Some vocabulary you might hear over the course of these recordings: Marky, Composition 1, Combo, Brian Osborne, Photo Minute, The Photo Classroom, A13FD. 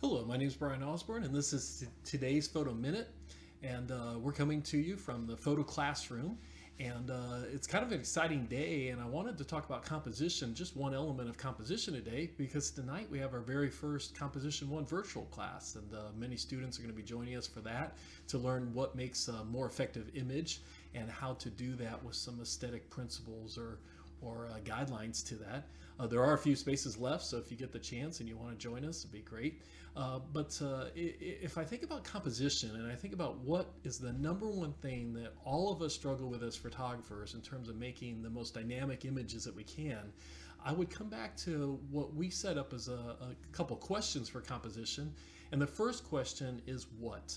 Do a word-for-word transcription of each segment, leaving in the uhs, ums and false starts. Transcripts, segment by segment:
Hello, my name is Brian Osborne, and this is today's Photo Minute, and uh, we're coming to you from the Photo Classroom, and uh, it's kind of an exciting day, and I wanted to talk about composition, just one element of composition today, because tonight we have our very first Composition one virtual class, and uh, many students are going to be joining us for that to learn what makes a more effective image and how to do that with some aesthetic principles or or uh, guidelines to that. Uh, there are a few spaces left, so if you get the chance and you want to join us, it'd be great. Uh, but uh, if I think about composition and I think about what is the number one thing that all of us struggle with as photographers in terms of making the most dynamic images that we can, I would come back to what we set up as a, a couple questions for composition. And the first question is what?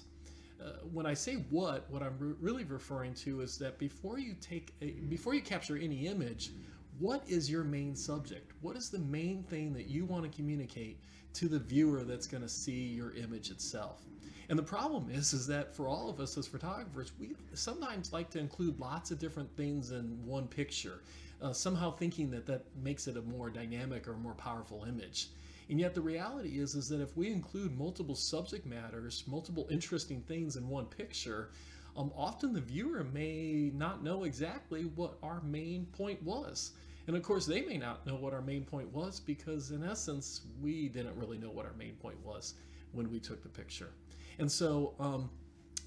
Uh, when I say what, what I'm re really referring to is that before you take, a, before you capture any image, what is your main subject? What is the main thing that you want to communicate to the viewer that's going to see your image itself? And the problem is, is that for all of us as photographers, we sometimes like to include lots of different things in one picture, uh, somehow thinking that that makes it a more dynamic or more powerful image. And yet the reality is, is that if we include multiple subject matters, multiple interesting things in one picture, um, often the viewer may not know exactly what our main point was. And of course, they may not know what our main point was because in essence, we didn't really know what our main point was when we took the picture. And so, um,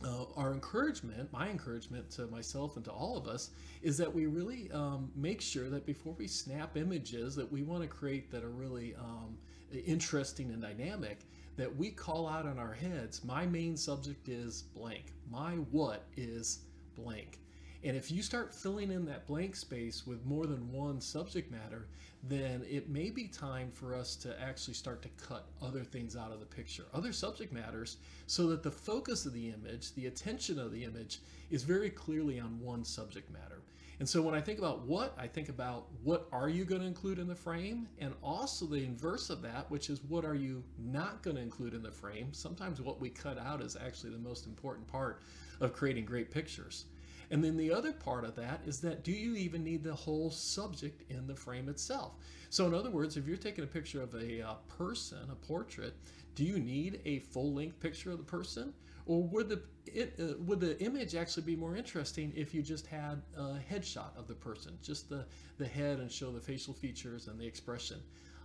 Uh, our encouragement, my encouragement to myself and to all of us, is that we really um, make sure that before we snap images that we want to create that are really um, interesting and dynamic, that we call out in our heads, my main subject is blank, my what is blank. And if you start filling in that blank space with more than one subject matter, then it may be time for us to actually start to cut other things out of the picture, other subject matters, so that the focus of the image, the attention of the image, is very clearly on one subject matter. And so when I think about what, I think about what are you going to include in the frame, and also the inverse of that, which is what are you not going to include in the frame. Sometimes what we cut out is actually the most important part of creating great pictures. And then the other part of that is that do you even need the whole subject in the frame itself? So in other words, if you're taking a picture of a uh, person, a portrait, do you need a full-length picture of the person? Or would the, it, uh, would the image actually be more interesting if you just had a headshot of the person, just the, the head and show the facial features and the expression?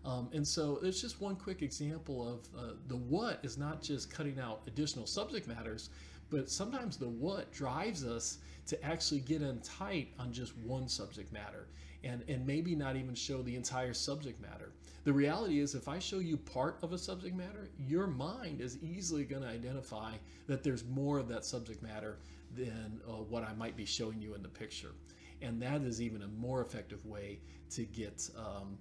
Um, and so it's just one quick example of uh, the what is not just cutting out additional subject matters, but sometimes the what drives us to actually get in tight on just one subject matter and, and maybe not even show the entire subject matter. The reality is if I show you part of a subject matter, your mind is easily going to identify that there's more of that subject matter than uh, what I might be showing you in the picture. And that is even a more effective way to get um,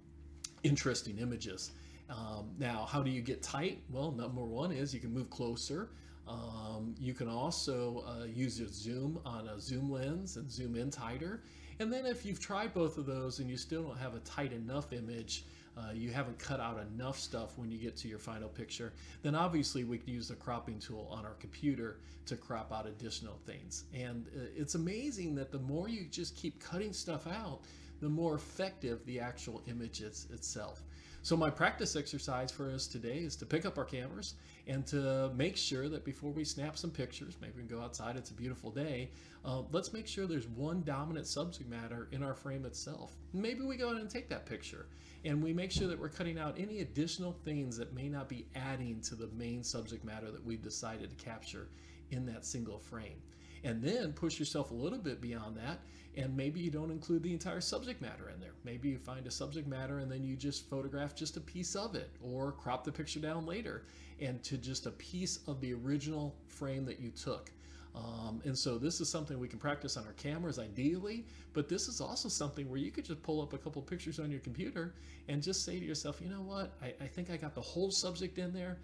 interesting images. Um, now, how do you get tight? Well, number one is you can move closer. Um, you can also uh, use your zoom on a zoom lens and zoom in tighter. And then if you've tried both of those and you still don't have a tight enough image, uh, you haven't cut out enough stuff when you get to your final picture, then obviously we can use the cropping tool on our computer to crop out additional things. And uh, it's amazing that the more you just keep cutting stuff out, the more effective the actual image is itself. So my practice exercise for us today is to pick up our cameras and to make sure that before we snap some pictures, maybe we can go outside, it's a beautiful day, uh, let's make sure there's one dominant subject matter in our frame itself. Maybe we go in and take that picture and we make sure that we're cutting out any additional things that may not be adding to the main subject matter that we've decided to capture in that single frame. And then push yourself a little bit beyond that, and maybe you don't include the entire subject matter in there. Maybe you find a subject matter and then you just photograph just a piece of it, or crop the picture down later and to just a piece of the original frame that you took. Um, and so this is something we can practice on our cameras ideally, but this is also something where you could just pull up a couple pictures on your computer and just say to yourself, you know what, I, I think I got the whole subject in there,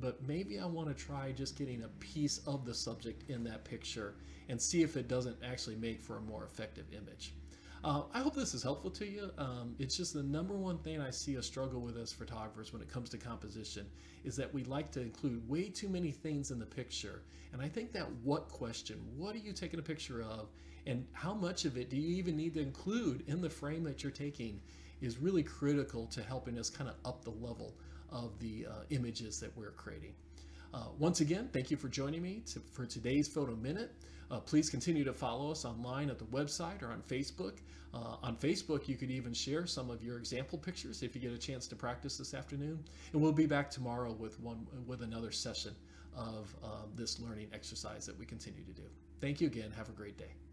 but maybe I want to try just getting a piece of the subject in that picture and see if it doesn't actually make for a more effective image. Uh, I hope this is helpful to you. Um, it's just the number one thing I see a struggle with as photographers when it comes to composition is that we like to include way too many things in the picture. And I think that what question, what are you taking a picture of and how much of it do you even need to include in the frame that you're taking is really critical to helping us kind of up the level of the uh, images that we're creating. Uh, once again, thank you for joining me to, for today's Photo Minute. Uh, please continue to follow us online at the website or on Facebook. Uh, on Facebook, you could even share some of your example pictures if you get a chance to practice this afternoon. And we'll be back tomorrow with, one, with another session of uh, this learning exercise that we continue to do. Thank you again. Have a great day.